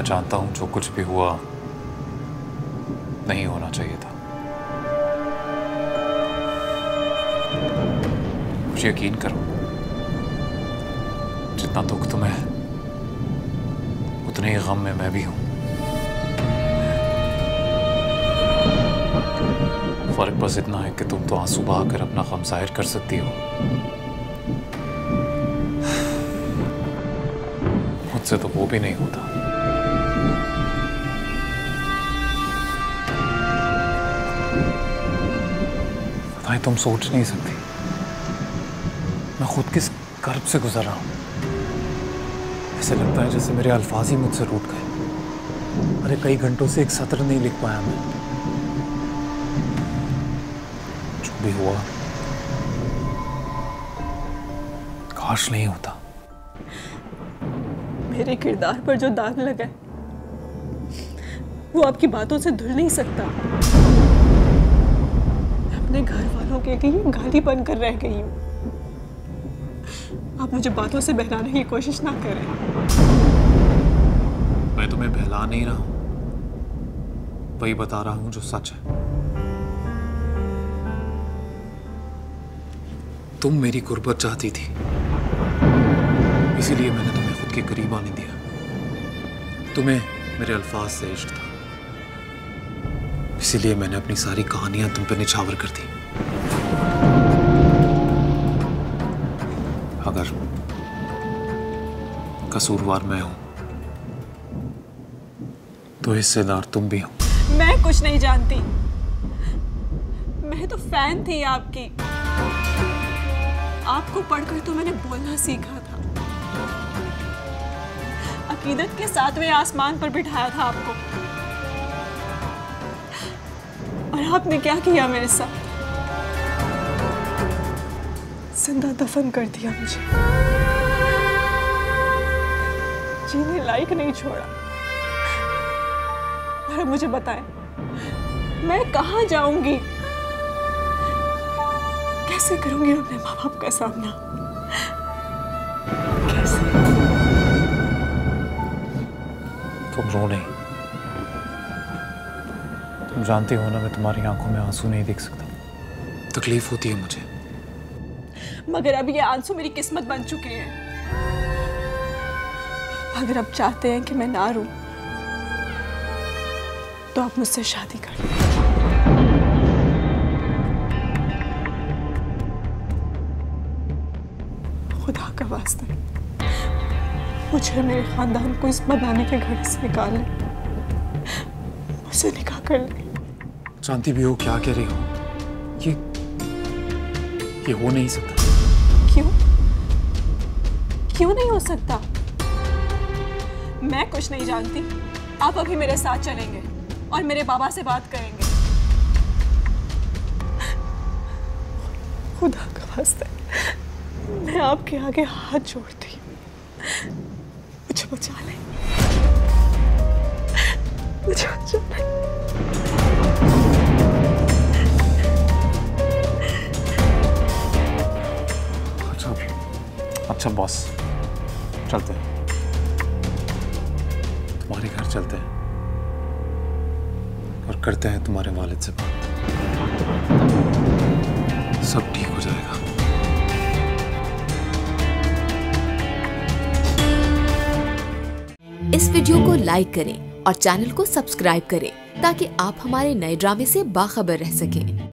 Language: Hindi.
मैं जानता हूं जो कुछ भी हुआ नहीं होना चाहिए था। मुझे यकीन करो, जितना दुख तुम्हें है उतने ही गम में मैं भी हूं। फर्क बस इतना है कि तुम तो आंसू बहाकर अपना गम जाहिर कर सकती हो, मुझसे तो वो भी नहीं होता। पता है तुम सोच नहीं सकती मैं खुद किस कर्ब से गुजर रहा हूं। ऐसे लगता है जैसे मेरे अल्फाज ही मुझसे रूठ गए। अरे कई घंटों से एक सत्र नहीं लिख पाया मैं। भी हुआ काश नहीं होता। मेरे किरदार पर जो दाग लगा है वो आपकी बातों से धुल नहीं सकता। मैं अपने घर वालों के लिए गाली बनकर रह गई हूँ। आप मुझे बातों से बहलाने की कोशिश ना करें। मैं तुम्हें बहला नहीं रहा हूँ, वही बता रहा हूँ जो सच है। तुम मेरी गुर्बत चाहती थी, इसीलिए मैंने तुम्हें खुद के करीब आने दिया। तुम्हें मेरे अल्फाज से इश्क था, इसीलिए मैंने अपनी सारी कहानियां तुम पे निछावर कर दी। अगर कसूरवार मैं हूं तो हिस्सेदार तुम भी हो। मैं कुछ नहीं जानती, मैं तो फैन थी आपकी। आपको पढ़कर तो मैंने बोलना सीखा था। अकीदत के सातवें आसमान पर बिठाया था आपको, और आपने क्या किया मेरे साथ? जिंदा दफन कर दिया मुझे, जीने लायक नहीं छोड़ा। और मुझे बताएं, मैं कहाँ जाऊंगी? कैसे करूंगी अपने माँ बाप का सामना? कैसे? तुम रो नहीं, तुम जानती हो ना मैं तुम्हारी आंखों में आंसू नहीं देख सकता। तकलीफ होती है मुझे, मगर अब ये आंसू मेरी किस्मत बन चुके हैं। अगर आप चाहते हैं कि मैं ना रो तो आप मुझसे शादी कर लें। खुदा का वास्ता, मुझे मेरे खानदान को इस बदाने के घर से निकाल ले, मुझसे निकाह कर ले। जानती भी हो क्या कह रही हो? ये हो नहीं सकता। क्यों नहीं हो सकता? मैं कुछ नहीं जानती। आप अभी मेरे साथ चलेंगे और मेरे बाबा से बात करेंगे। खुदा का वास्ता, मैं आपके आगे हाथ जोड़ती, मुझे बचा ले, मुझे बचा ले। अच्छा बॉस, चलते हैं, तुम्हारे घर चलते हैं और करते हैं तुम्हारे वालिद से बात। सब ठीक हो जाएगा। इस वीडियो को लाइक करें और चैनल को सब्सक्राइब करें ताकि आप हमारे नए ड्रामे से बाखबर रह सकें।